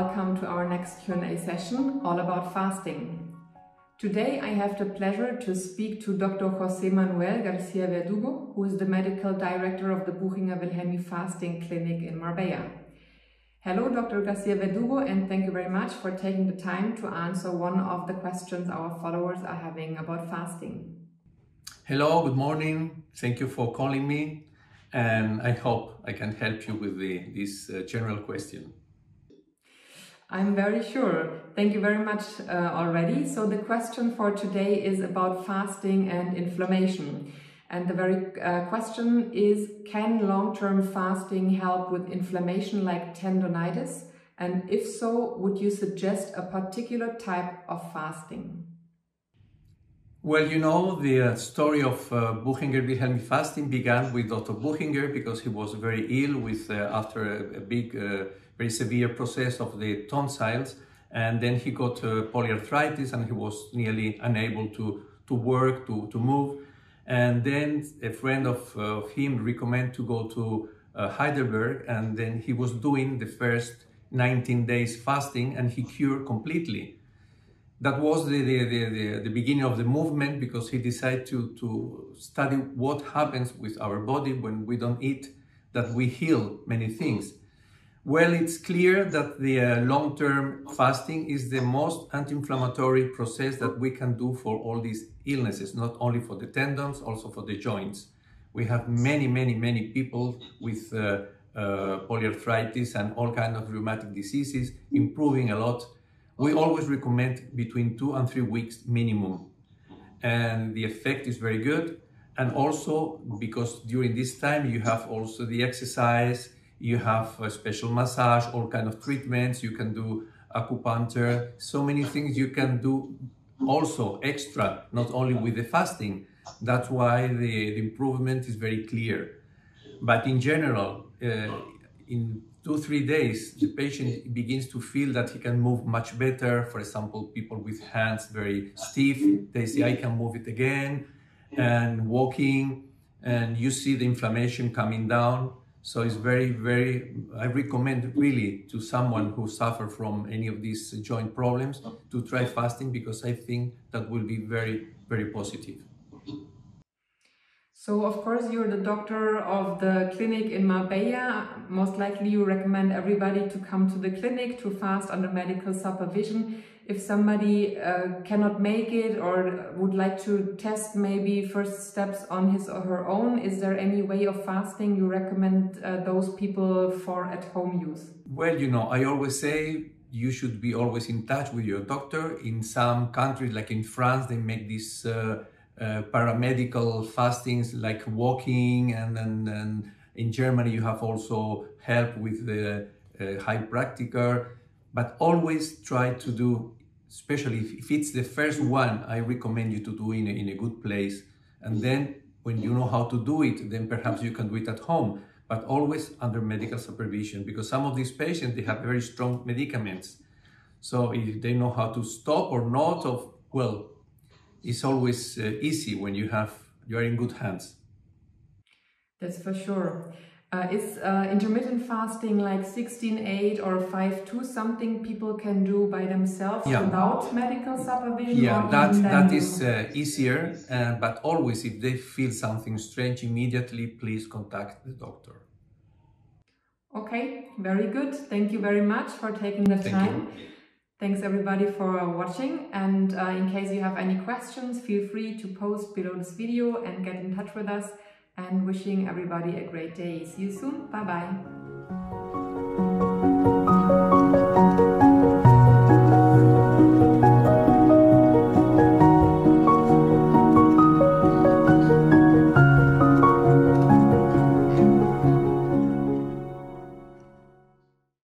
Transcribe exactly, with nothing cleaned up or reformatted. welcome to our next Q and A session all about fasting. Today I have the pleasure to speak to Doctor José Manuel García Verdugo, who is the medical director of the Buchinger Wilhelmi Fasting Clinic in Marbella. Hello Doctor García Verdugo, and thank you very much for taking the time to answer one of the questions our followers are having about fasting. Hello, good morning. Thank you for calling me, and I hope I can help you with the, this uh, general question. I'm very sure. Thank you very much uh, already. So the question for today is about fasting and inflammation. And the very uh, question is, can long-term fasting help with inflammation like tendonitis? And if so, would you suggest a particular type of fasting? Well, you know, the story of uh, Buchinger Wilhelmi fasting began with Doctor Buchinger because he was very ill with uh, after a, a big, uh, very severe process of the tonsils, and then he got uh, polyarthritis and he was nearly unable to to work, to to move. And then a friend of, uh, of him recommended to go to uh, Heidelberg, and then he was doing the first nineteen days fasting, and he cured completely. That was the, the, the, the beginning of the movement, because he decided to, to study what happens with our body when we don't eat, that we heal many things. Well, it's clear that the uh, long-term fasting is the most anti-inflammatory process that we can do for all these illnesses, not only for the tendons, also for the joints. We have many, many, many people with uh, uh, polyarthritis and all kinds of rheumatic diseases improving a lot. We always recommend between two and three weeks minimum, and the effect is very good. And also because during this time you have also the exercise, you have a special massage, all kind of treatments, you can do acupuncture, so many things you can do also extra, not only with the fasting. That's why the, the improvement is very clear. But in general, uh, in two, three days, the patient begins to feel that he can move much better. For example, people with hands very stiff, they say, I can move it again, and walking, and you see the inflammation coming down. So it's very, very, I recommend really to someone who suffers from any of these joint problems to try fasting, because I think that will be very, very positive. So, of course, you're the doctor of the clinic in Marbella. Most likely you recommend everybody to come to the clinic to fast under medical supervision. If somebody uh, cannot make it or would like to test maybe first steps on his or her own, is there any way of fasting you recommend uh, those people for at-home use? Well, you know, I always say you should be always in touch with your doctor. In some countries, like in France, they make this uh, Uh, paramedical fastings like walking, and then in Germany you have also help with the uh, chiropractor. But always try to do, especially if, if it's the first one, I recommend you to do in a, in a good place, and then when you know how to do it, then perhaps you can do it at home, but always under medical supervision, because some of these patients, they have very strong medicaments, so if they know how to stop or not, of well, it's always uh, easy when you have you are in good hands. That's for sure. Uh, is uh, intermittent fasting like sixteen eight or five two something people can do by themselves, yeah, without medical supervision? Yeah, that that is uh, easier. Uh, but always, if they feel something strange, immediately please contact the doctor. Okay, very good. Thank you very much for taking the Thank time. You. Thanks everybody for watching, and uh, in case you have any questions, feel free to post below this video and get in touch with us, and wishing everybody a great day. See you soon. Bye bye.